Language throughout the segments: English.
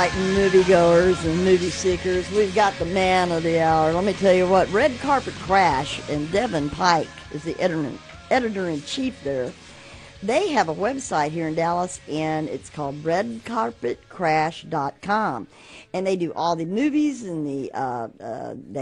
right, moviegoers and movie seekers, we've got the man of the hour. Let me tell you what, Red Carpet Crash and Devin Pike is the editor-in-chief there. They have a website here in Dallas, and it's called redcarpetcrash.com. And they do all the movies, and they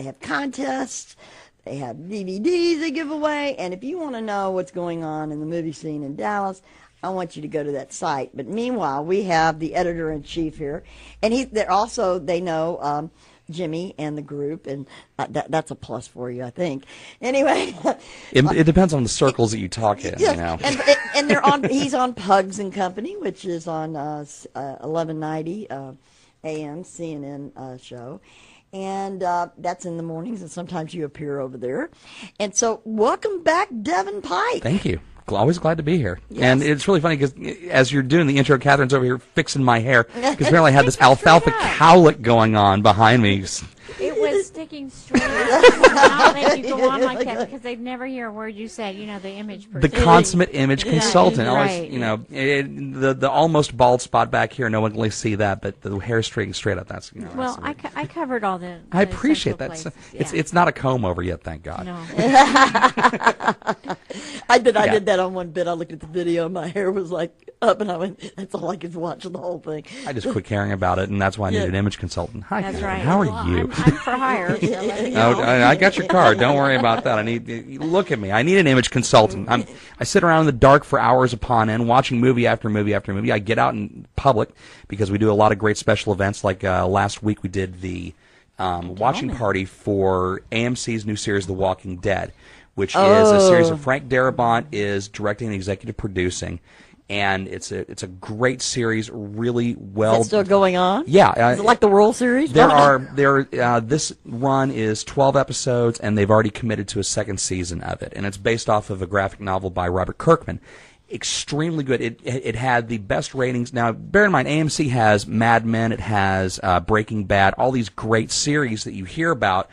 have contests, they have DVDs they give away. And if you want to know what's going on in the movie scene in Dallas, I want you to go to that site. But meanwhile, we have the editor-in-chief here. And they're also, they know Jimmy and the group, and that's a plus for you, I think. Anyway. It depends on the circles that you talk in. Yes, you know. And they're on, he's on Pugs and Company, which is on 1190 AM CNN show. And that's in the mornings, and sometimes you appear over there. And so welcome back, Devin Pike. Thank you. Always glad to be here. Yes. And it's really funny because as you're doing the intro, Catherine's over here fixing my hair because apparently I had this alfalfa cowlick going on behind me. It was sticking straight up. I'll let you go on like that because they'd never hear a word you said. You know, the image person. The consummate image consultant. Right. Always, you know, the almost bald spot back here, no one can really see that, but the hair straight up, that's, you know. Well, I covered all the I appreciate that. So, yeah. It's not a comb over yet, thank God. No. I did that on one bit. I looked at the video, my hair was like up, and I went, that's all I could watch the whole thing. I just quit caring about it, and that's why I needed an image consultant. Hi, that's Karen. Right. How are you? I'm for hire. So I got your card. Don't worry about that. Look at me. I need an image consultant. I sit around in the dark for hours upon end, watching movie after movie after movie. I get out in public because we do a lot of great special events. Like last week, we did the watching party for AMC's new series, The Walking Dead, which is a series of Frank Darabont is directing and executive producing. And it's a great series, really well. It's still going on? Yeah. Is it like the World Series? This run is 12 episodes, and they've already committed to a second season of it. And it's based off of a graphic novel by Robert Kirkman. Extremely good. It had the best ratings. Now, bear in mind, AMC has Mad Men, it has Breaking Bad, all these great series that you hear about.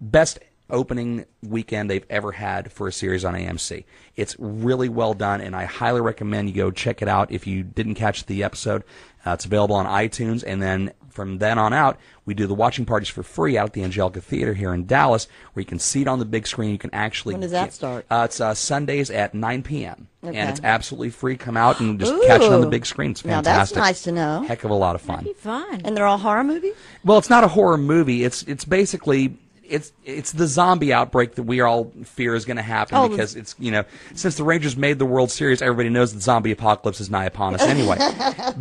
Best opening weekend they've ever had for a series on AMC. It's really well done, and I highly recommend you go check it out if you didn't catch the episode. It's available on iTunes, and then from then on out, we do the watching parties for free out at the Angelica Theater here in Dallas, where you can see it on the big screen. You can actually. When does that start? It's Sundays at 9 p.m., and it's absolutely free. Come out and just catch it on the big screen. It's fantastic. Now, that's nice to know. Heck of a lot of fun. That'd be fun. And they're all horror movies? Well, it's not a horror movie. It's basically... It's the zombie outbreak that we all fear is going to happen because it's, you know, since the Rangers made the World Series, everybody knows the zombie apocalypse is nigh upon us anyway.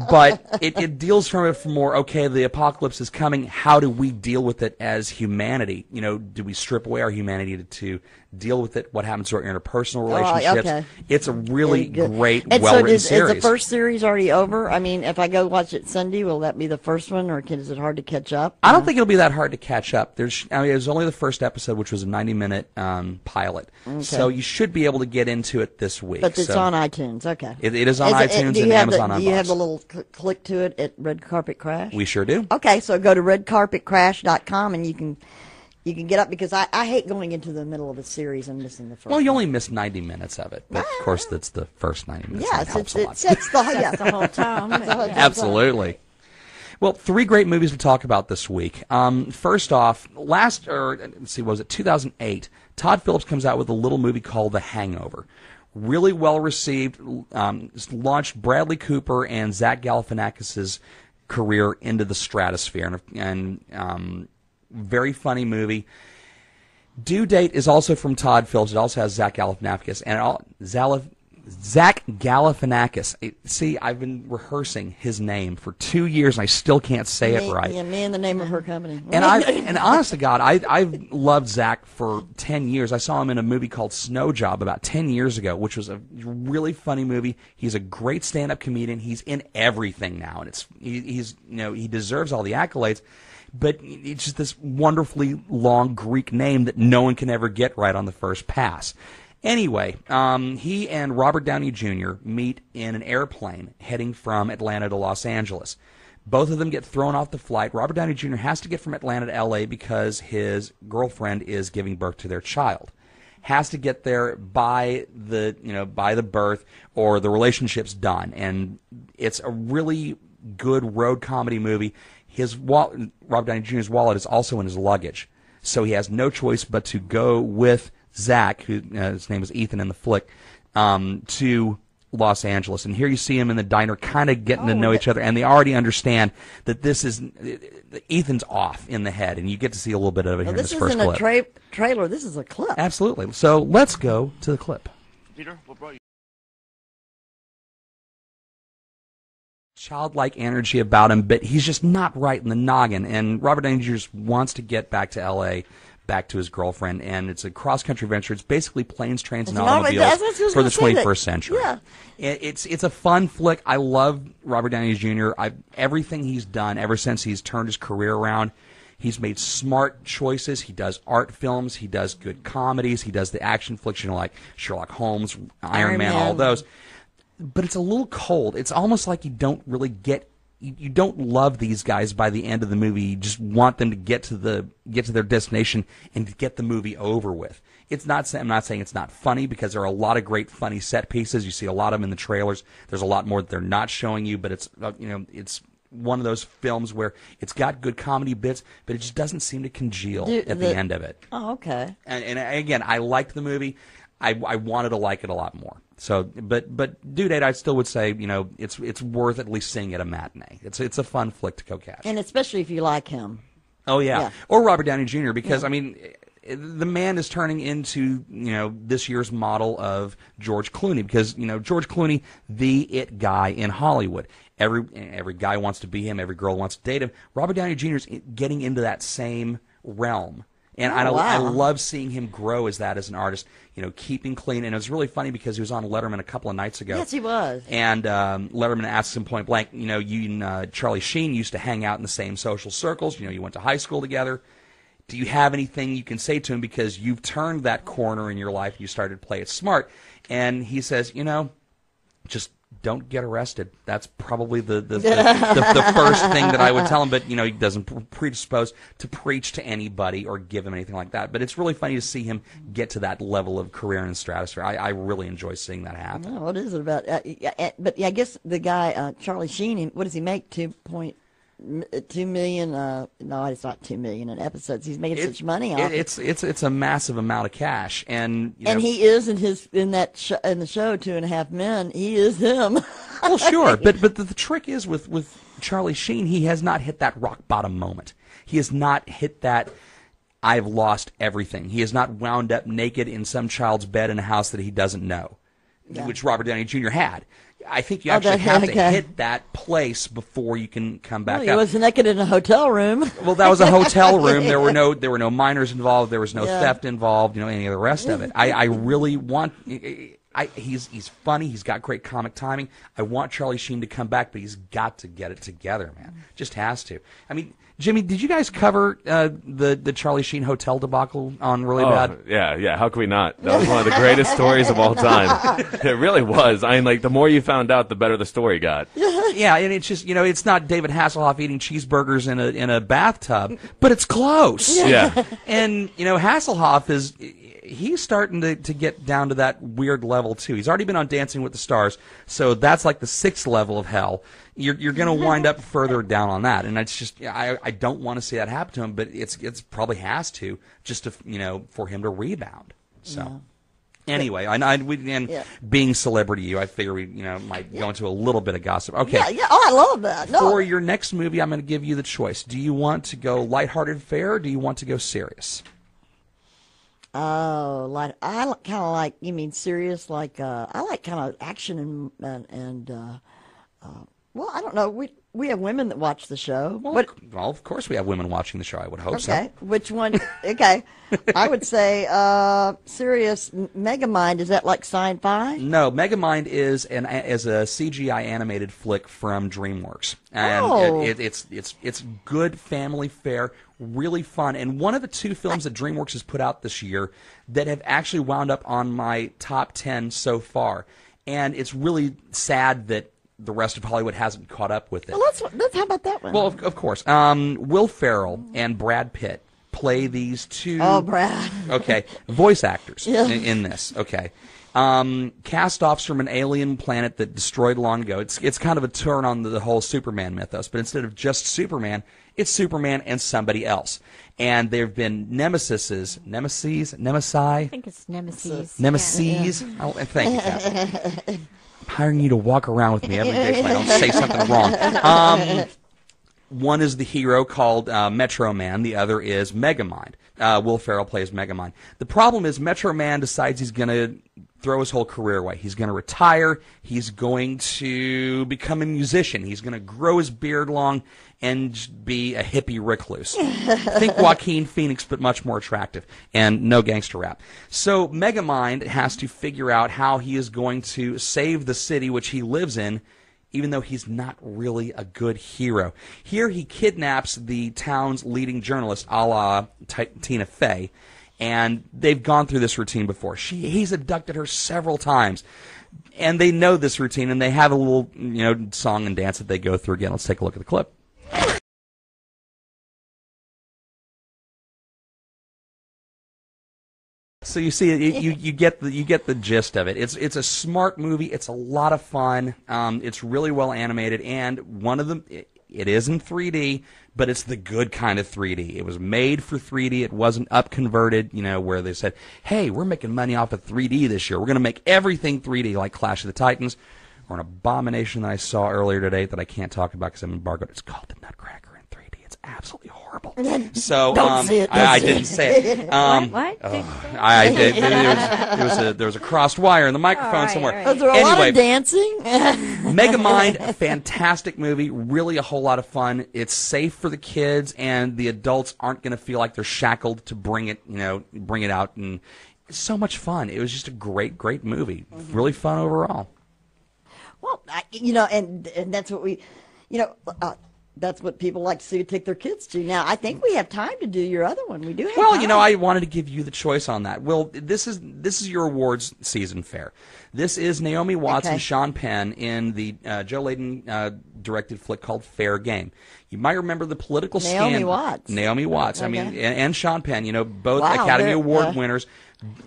But it deals from it from more, okay, the apocalypse is coming. How do we deal with it as humanity? You know, do we strip away our humanity to deal with it? What happens to our interpersonal relationships? Okay. It's a really great, well-written series. Is the first series already over? I mean, if I go watch it Sunday, will that be the first one, or is it hard to catch up? I don't think it'll be that hard to catch up. There's only the first episode, which was a 90-minute pilot. Okay. So you should be able to get into it this week. But it's on iTunes, okay. It is on iTunes and Amazon Unboxed. Do you have the little click to it at Red Carpet Crash? We sure do. Okay, so go to redcarpetcrash.com and you can get up, because I hate going into the middle of a series and missing the first. Well, you only missed 90 minutes of it, but of course that's the first 90 minutes. Yes, it sets the whole tone. Absolutely. Well, three great movies to talk about this week. First off, was it 2008? Todd Phillips comes out with a little movie called The Hangover. Really well received. Launched Bradley Cooper and Zach Galifianakis' career into the stratosphere, and very funny movie. Due Date is also from Todd Phillips. It also has Zach Galifianakis Zach Galifianakis. See, I've been rehearsing his name for 2 years, and I still can't say it right. Yeah, me and the name of her company. And honest to God, I've loved Zach for 10 years. I saw him in a movie called Snow Job about 10 years ago, which was a really funny movie. He's a great stand-up comedian. He's in everything now, and he deserves all the accolades. But it's just this wonderfully long Greek name that no one can ever get right on the first pass. Anyway, he and Robert Downey Jr. meet in an airplane heading from Atlanta to Los Angeles. Both of them get thrown off the flight. Robert Downey Jr. has to get from Atlanta to L.A. because his girlfriend is giving birth to their child. Has to get there by the birth, or the relationship's done. And it's a really good road comedy movie. His wallet, Robert Downey Jr.'s wallet, is also in his luggage, so he has no choice but to go with Zach, who his name is Ethan in the flick, to Los Angeles. And here you see him in the diner kind of getting to know each other, and they already understand that this is Ethan's off in the head, and you get to see a little bit of it here in this first clip. This isn't a trailer, this is a clip. Absolutely. So let's go to the clip. Peter, what brought you? Childlike energy about him, but he's just not right in the noggin, and Robert Downey Jr. just wants to get back to L.A., back to his girlfriend, and it's a cross-country venture. It's basically planes, trains, and automobiles for the 21st century. Yeah. It's a fun flick. I love Robert Downey Jr. Everything he's done ever since he's turned his career around, he's made smart choices. He does art films. He does good comedies. He does the action flicks, you know, like Sherlock Holmes, Iron Man, all those. But it's a little cold. It's almost like you don't really get, you don't love these guys by the end of the movie. You just want them to get to their destination and get the movie over with. It's not. I'm not saying it's not funny, because there are a lot of great funny set pieces. You see a lot of them in the trailers. There's a lot more that they're not showing you, but it's one of those films where it's got good comedy bits, but it just doesn't seem to congeal at the end of it. Oh, okay. And again, I liked the movie. I wanted to like it a lot more. So, but Due Date, I still would say, you know, it's worth at least seeing at a matinee. It's a fun flick to go catch, and especially if you like him. Oh yeah, yeah. Or Robert Downey Jr. Because I mean, the man is turning into, you know, this year's model of George Clooney, because, you know, George Clooney, the it guy in Hollywood. Every guy wants to be him. Every girl wants to date him. Robert Downey Jr. is getting into that same realm. And I love seeing him grow as an artist, you know, keeping clean. And it was really funny because he was on Letterman a couple of nights ago. Yes, he was. And Letterman asked him point blank, you know, you and Charlie Sheen used to hang out in the same social circles. You know, you went to high school together. Do you have anything you can say to him, because you've turned that corner in your life and you started to play it smart? And he says, you know, just don't get arrested. That's probably the first thing that I would tell him. But, you know, he doesn't predispose to preach to anybody or give him anything like that. But it's really funny to see him get to that level of career and stratosphere. I really enjoy seeing that happen. What is it about? But yeah, I guess the guy, Charlie Sheen, what does he make? 2 million? No, it's not 2 million in episodes. He's making such money off it. It's a massive amount of cash, and you know, he is in the show 2.5 Men. He is him. Well, sure, but the trick is with Charlie Sheen, he has not hit that rock bottom moment. He has not hit that I've lost everything. He has not wound up naked in some child's bed in a house that he doesn't know, which Robert Downey Jr. had. I think you actually have to hit that place before you can come back up. He was naked in a hotel room. Well, that was a hotel room. There were no minors involved. There was no theft involved. You know, any of the rest of it. I really want. He's funny. He's got great comic timing. I want Charlie Sheen to come back, but he's got to get it together, man. Just has to. I mean, Jimmy, did you guys cover the Charlie Sheen hotel debacle on Really Bad? Yeah. How could we not? That was one of the greatest stories of all time. It really was. I mean, like, the more you found out, the better the story got. Yeah, and it's just, you know, it's not David Hasselhoff eating cheeseburgers in a bathtub, but it's close. Yeah. And, you know, Hasselhoff is. He's starting to get down to that weird level, too. He's already been on Dancing with the Stars, so that's like the 6th level of hell. You're going to wind up further down on that, and it's just, I don't want to see that happen to him, but it's probably has to, just to, you know, for him to rebound. So anyway, and being celebrity, I figure we might go into a little bit of gossip. Okay. Yeah. Oh, I love that. No. For your next movie, I'm going to give you the choice. Do you want to go lighthearted fare, or do you want to go serious? Oh, like I kind of like. You mean serious? Like I like kind of action and well, I don't know. We have women that watch the show. Well, of course we have women watching the show. I would hope so. Okay, which one? Okay, I would say serious. Megamind, is that like sci-fi? No, Megamind is a CGI animated flick from DreamWorks, and it's good family fare. Really fun, and one of the two films that DreamWorks has put out this year that have actually wound up on my top 10 so far, and it's really sad that the rest of Hollywood hasn't caught up with it. Well, how about that one? Well, of course. Will Ferrell and Brad Pitt play these two voice actors in this. Okay. Cast-offs from an alien planet that destroyed long ago. It's kind of a turn on the whole Superman mythos, but instead of just Superman, it's Superman and somebody else. And there have been nemesis. I think it's nemesis. Nemesis. Yeah. Oh, thank you, Catherine. I'm hiring you to walk around with me every day so I don't say something wrong. One is the hero called Metro Man. The other is Megamind. Will Ferrell plays Megamind. The problem is Metro Man decides he's going to throw his whole career away. He's going to retire. He's going to become a musician. He's going to grow his beard long and be a hippie recluse. Think Joaquin Phoenix, but much more attractive. And no gangster rap. So Megamind has to figure out how he is going to save the city which he lives in, even though he's not really a good hero. Here he kidnaps the town's leading journalist, a la Tina Fey, and they've gone through this routine before. He's abducted her several times, and they know this routine, and they have a little song and dance that they go through again. Let's take a look at the clip. So you see, you get the gist of it. It's a smart movie. It's a lot of fun. It's really well animated, and one of them it is in 3D, but it's the good kind of 3D. It was made for 3D. It wasn't upconverted, where they said, "Hey, we're making money off of 3D this year. We're going to make everything 3D," like Clash of the Titans, or an abomination that I saw earlier today that I can't talk about because I'm embargoed. It's called The Nutcracker. Absolutely horrible. So I didn't say it. What? I did. There was a crossed wire in the microphone somewhere. Right. Was there a lot of dancing? Megamind, fantastic movie. Really a whole lot of fun. It's safe for the kids, and the adults aren't going to feel like they're shackled to bring it out. And it's so much fun. It was just a great, great movie. Mm-hmm. Really fun overall. Well, and that's what we, that's what people like to see, take their kids to. Now, I think we have time to do your other one. We do have time. I wanted to give you the choice on that. Well, this is your awards season fair. This is Naomi Watts and Sean Penn in the Joe Layden directed flick called Fair Game. You might remember the political scandal. Naomi Watts. Okay. I mean, and Sean Penn, both Academy Award winners.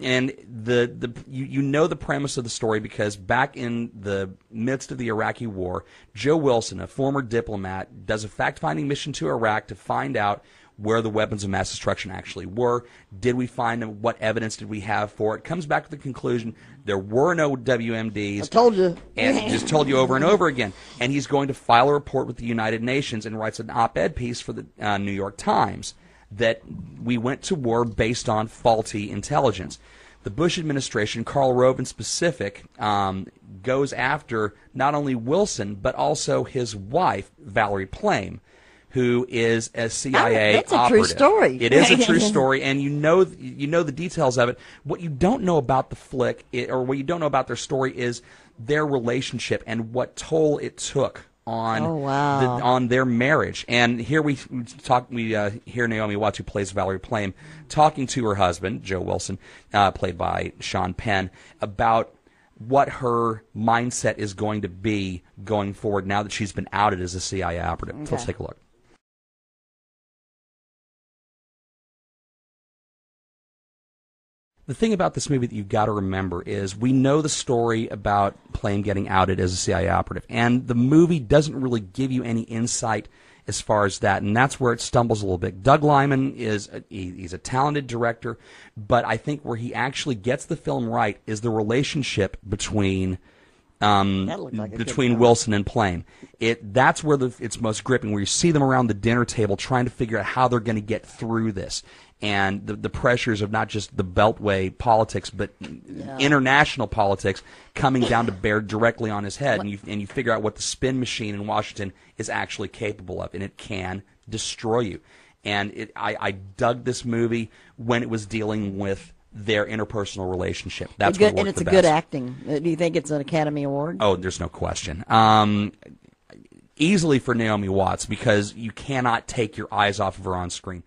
And the premise of the story, because back in the midst of the Iraqi war, Joe Wilson, a former diplomat, does a fact-finding mission to Iraq to find out where the weapons of mass destruction actually were. Did we find them? What evidence did we have for it? Comes back to the conclusion there were no WMDs. I told you. And just told you over and over again. And he's going to file a report with the United Nations and writes an op-ed piece for the New York Times that we went to war based on faulty intelligence. The Bush administration, Karl Rove in specific, goes after not only Wilson, but also his wife, Valerie Plame, who is a CIA operative. That's a true story. It is a true story, and you know the details of it. What you don't know about the flick, or what you don't know about their story, is their relationship and what toll it took on their marriage. And here we hear Naomi Watts, who plays Valerie Plame, talking to her husband, Joe Wilson, played by Sean Penn, about what her mindset is going to be going forward now that she's been outed as a CIA operative. Okay. So let's take a look. The thing about this movie that you've got to remember is we know the story about Plame getting outed as a CIA operative, and the movie doesn't really give you any insight as far as that, and that's where it stumbles a little bit. Doug Liman he's a talented director, but I think where he actually gets the film right is the relationship between Wilson and Plame. That's where it's most gripping, where you see them around the dinner table trying to figure out how they're going to get through this, and the pressures of not just the Beltway politics, but international politics coming down to bear directly on his head, and you figure out what the spin machine in Washington is actually capable of, and it can destroy you. And I dug this movie when it was dealing with their interpersonal relationship. That's good, and it's good acting. Do you think it's an Academy Award? Oh, there's no question. Easily for Naomi Watts, because you cannot take your eyes off of her on screen.